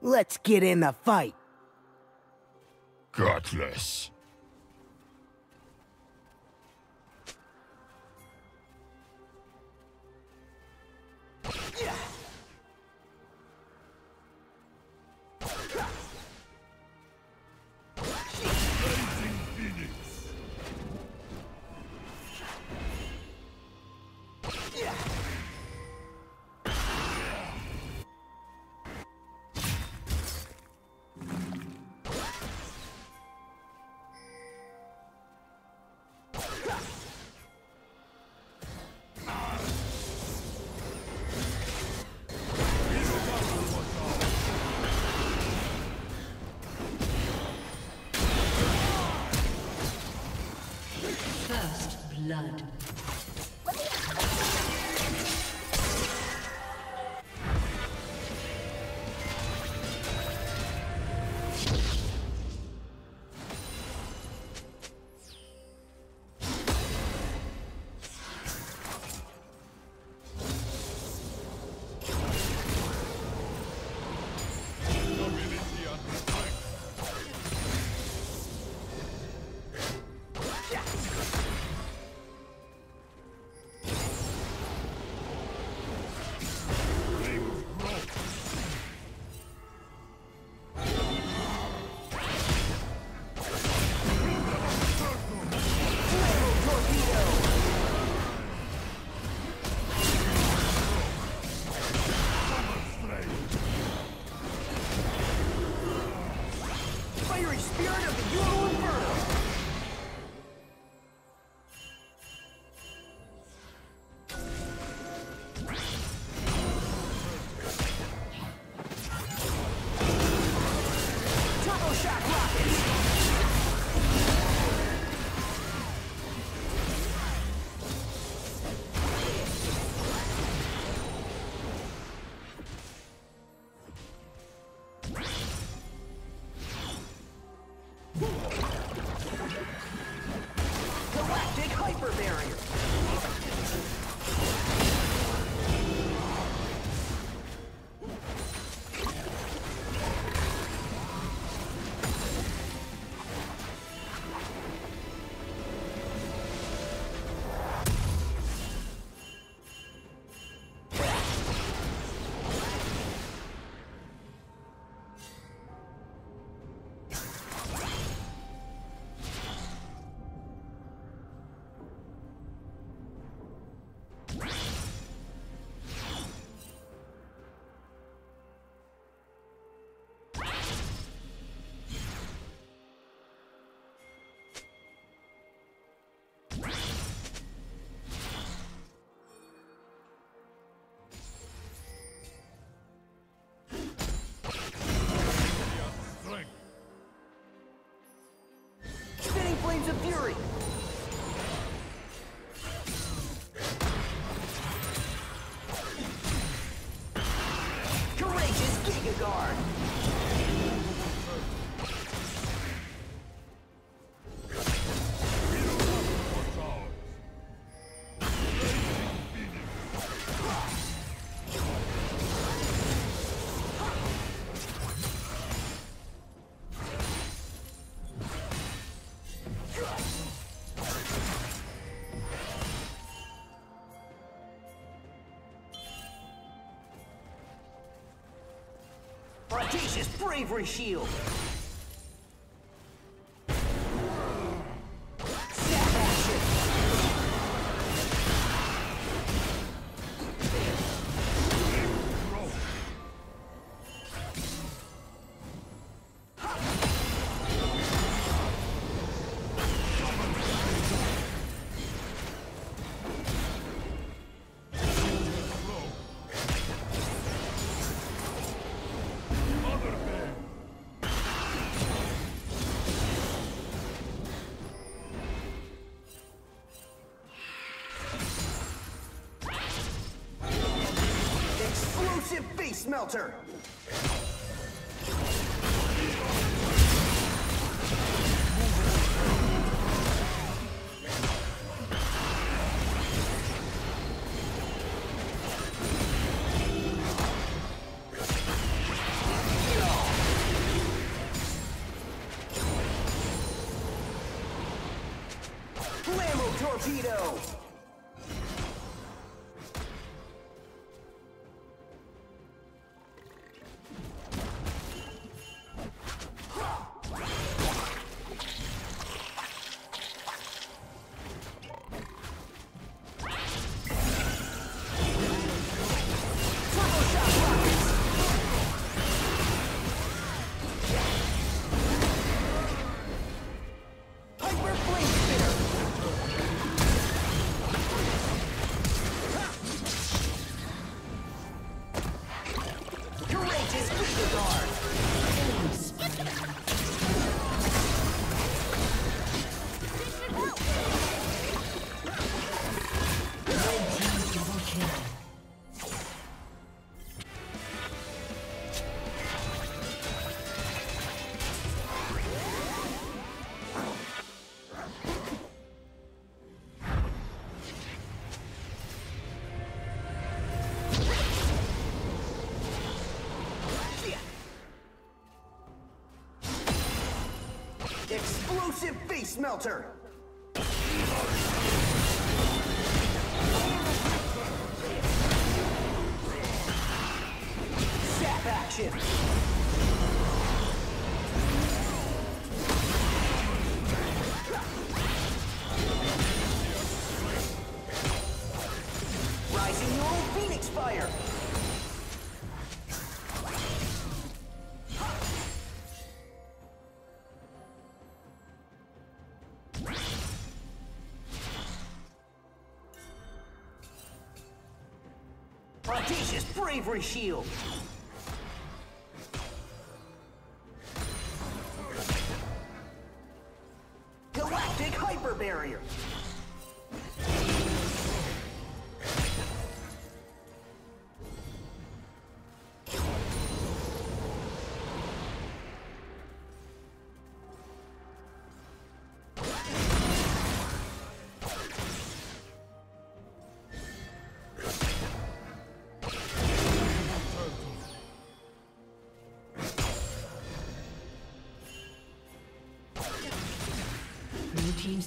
Let's get in the fight. Gutless. First blood. Flames of fury. Courageous Giga Guard. Audacious bravery shield! Smelter. torpedo! Explosive face melter! Zap action! Rising your own Phoenix fire! Audacious bravery shield! Galactic hyper barrier! Your team's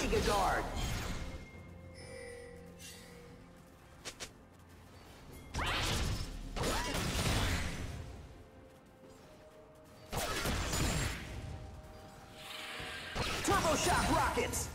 Giga Guard! Turbo Shock Rockets!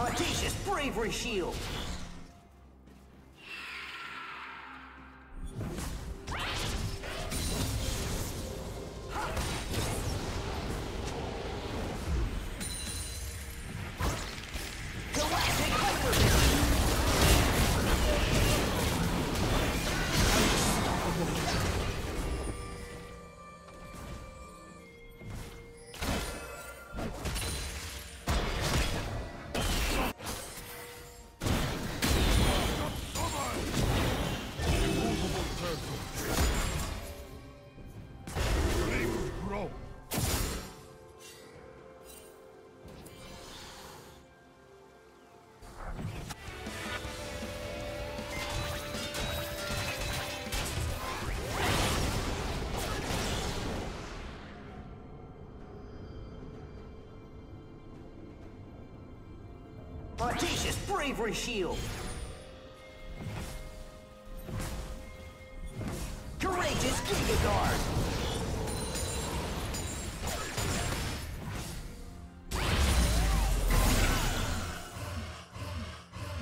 Audacious bravery shield! Audacious bravery shield. Courageous Giga Guard.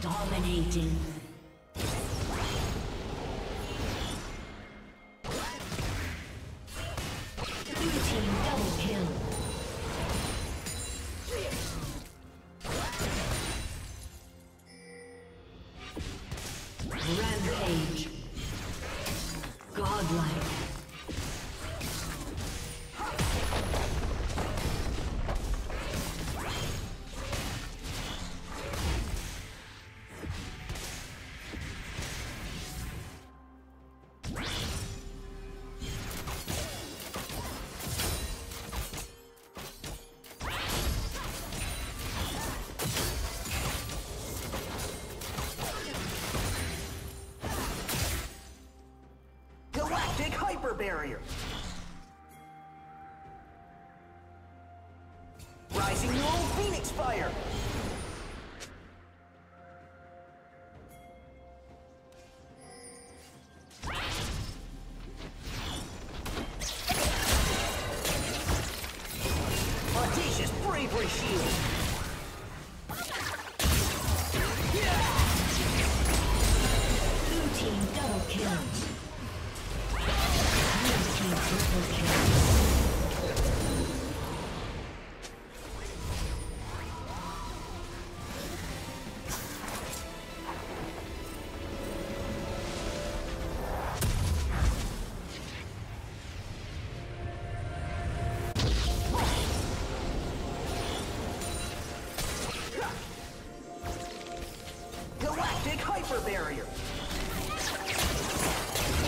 Dominating. Barrier. Rising Moon Phoenix Fire. Audacious Bravery Shield. Courageous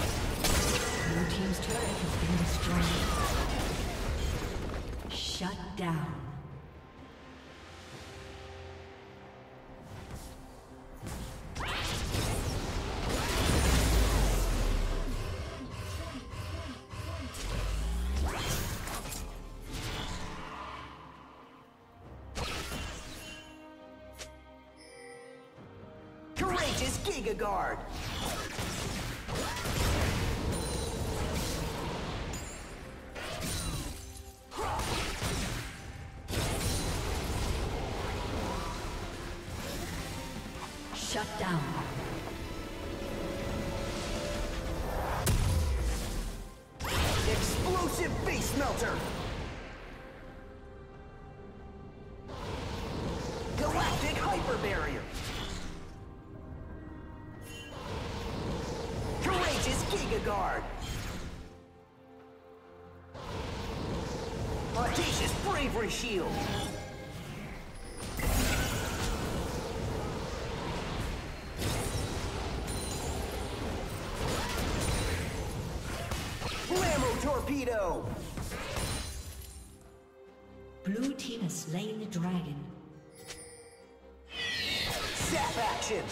Giga Guard. Shut down. Explosive Base Melter. Galactic Hyper Barrier. Courageous Giga Guard. Audacious Bravery Shield. Blammo Torpedo. Blue team has slain the dragon. Zap action.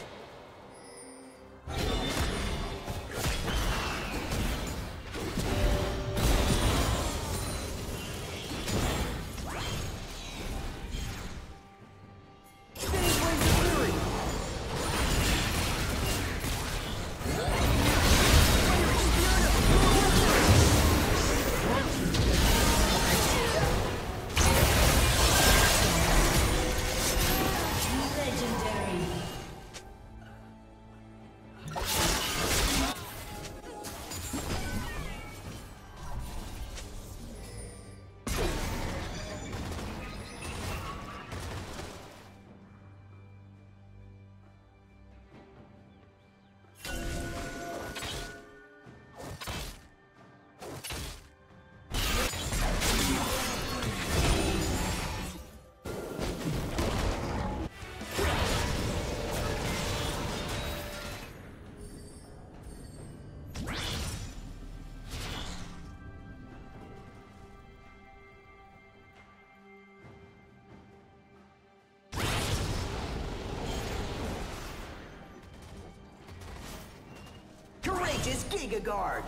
Is Giga Guard.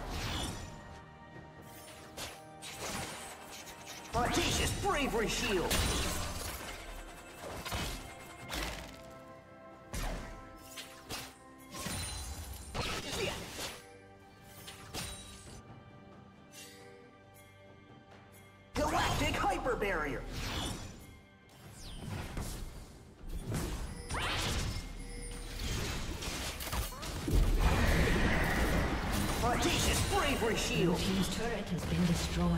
Audacious Bravery Shield. upper barrier. Audacious bravery shield! Blue team's turret has been destroyed.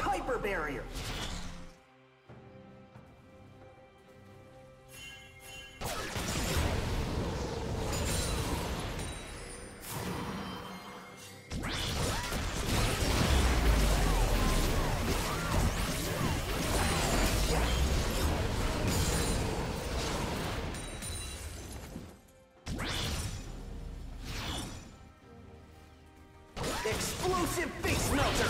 Hyper barrier. Explosive face melter.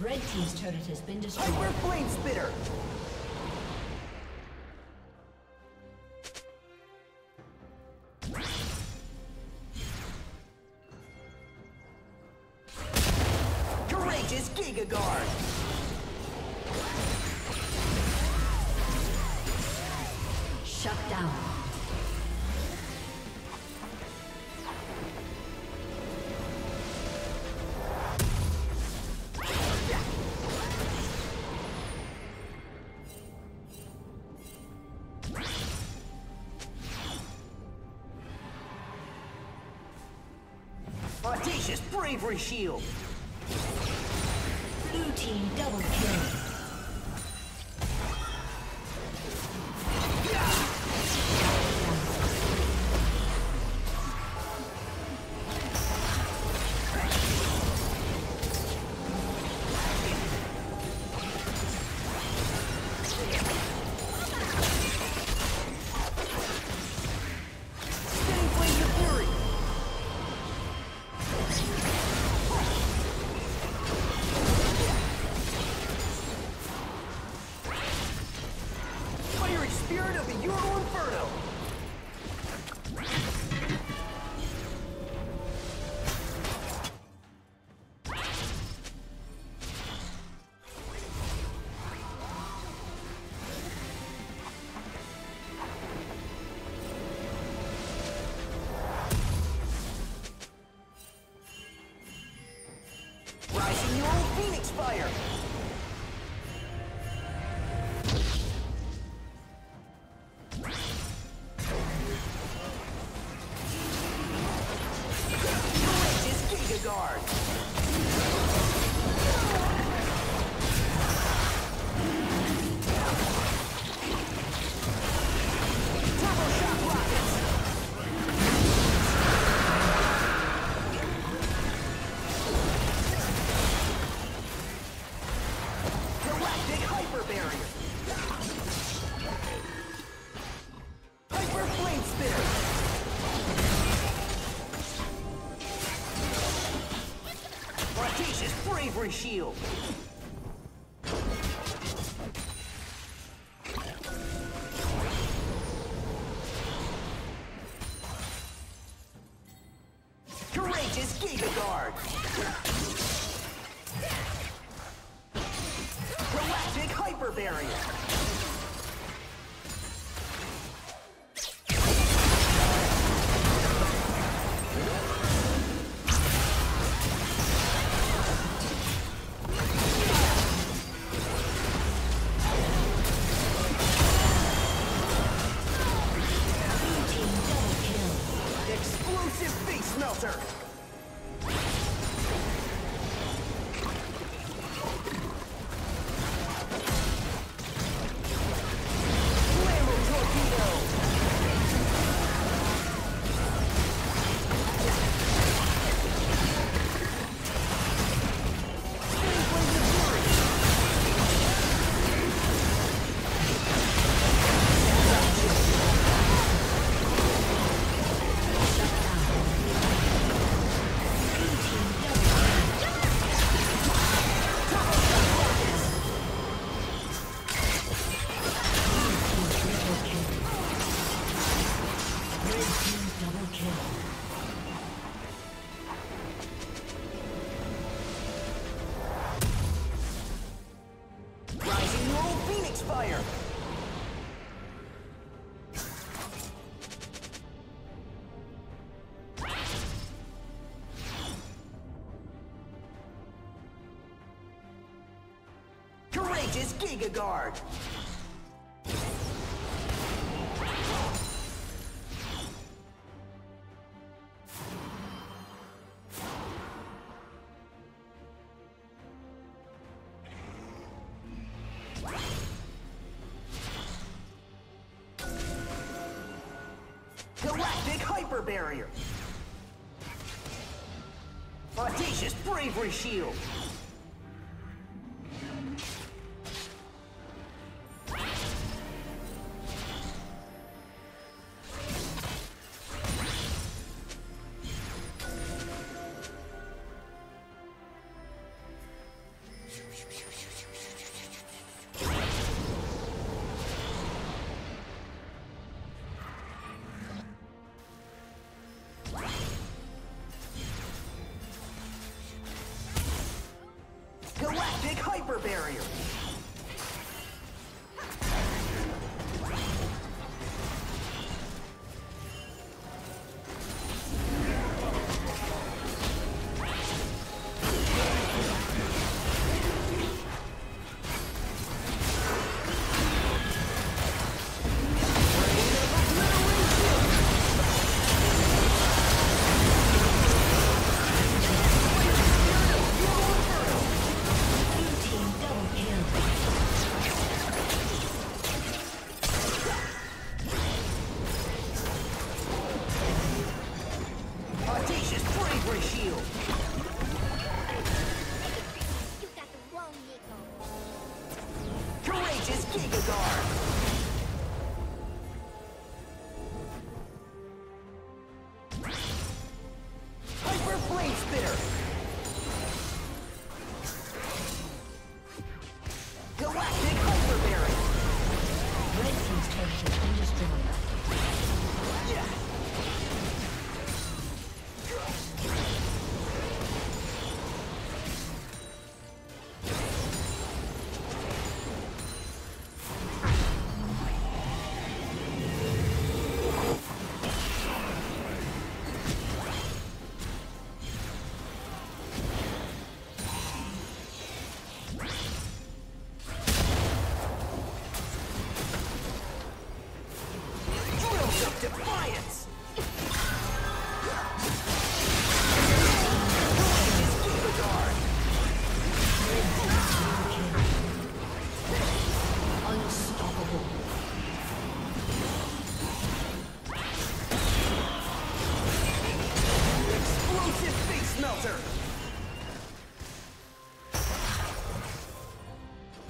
Red team's turret has been destroyed. Hyper flame spitter. Courageous Giga Guard. Shut down. Audacious bravery shield. Blue team double kill. Hyper flame Bracatious bravery shield. Courageous Giga Guard. Galactic Hyper Barrier. Courageous Giga Guard. Galactic Hyper Barrier. Audacious Bravery Shield. Galactic Hyper Barrier.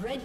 Red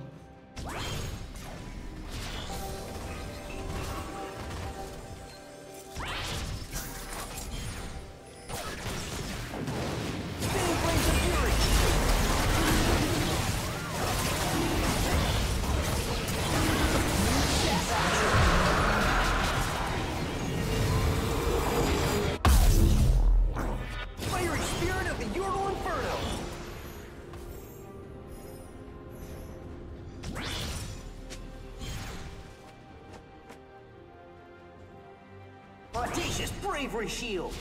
Audacious bravery shield!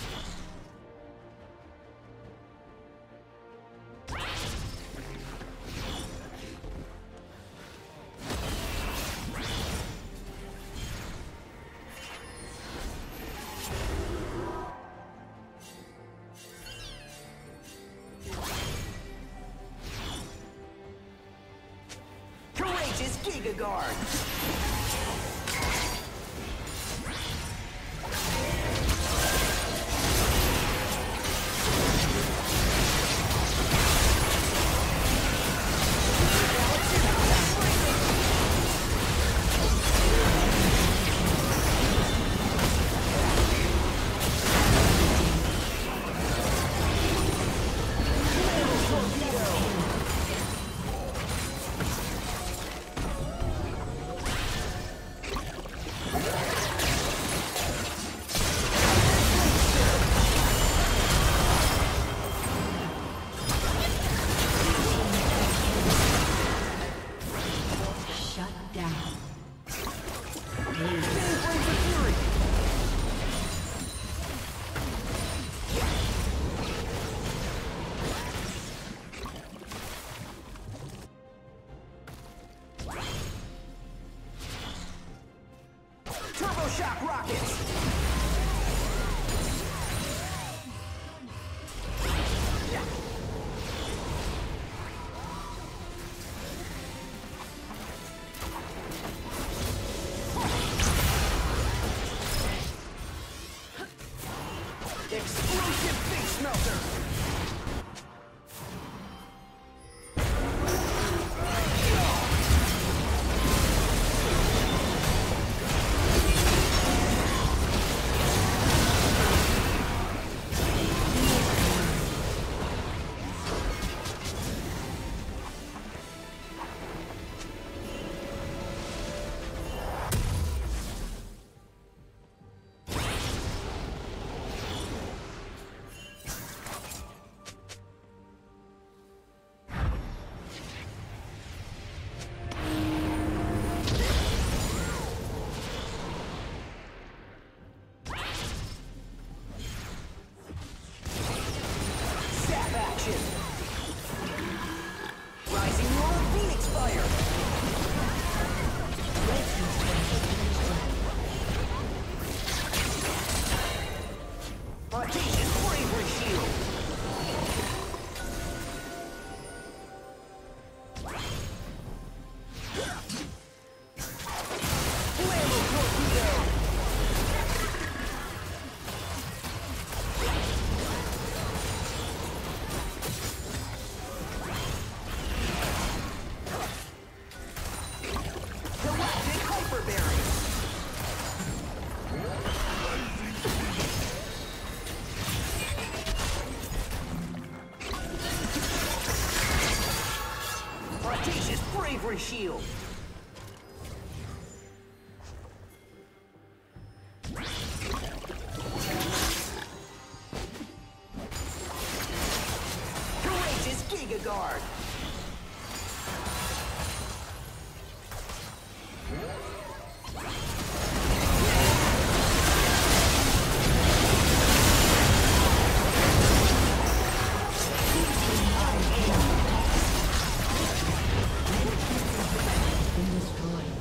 Courageous Giga Guard! Shock rockets! Explosive face melter! Bravery shield. Courageous Giga Guard. Destroyed.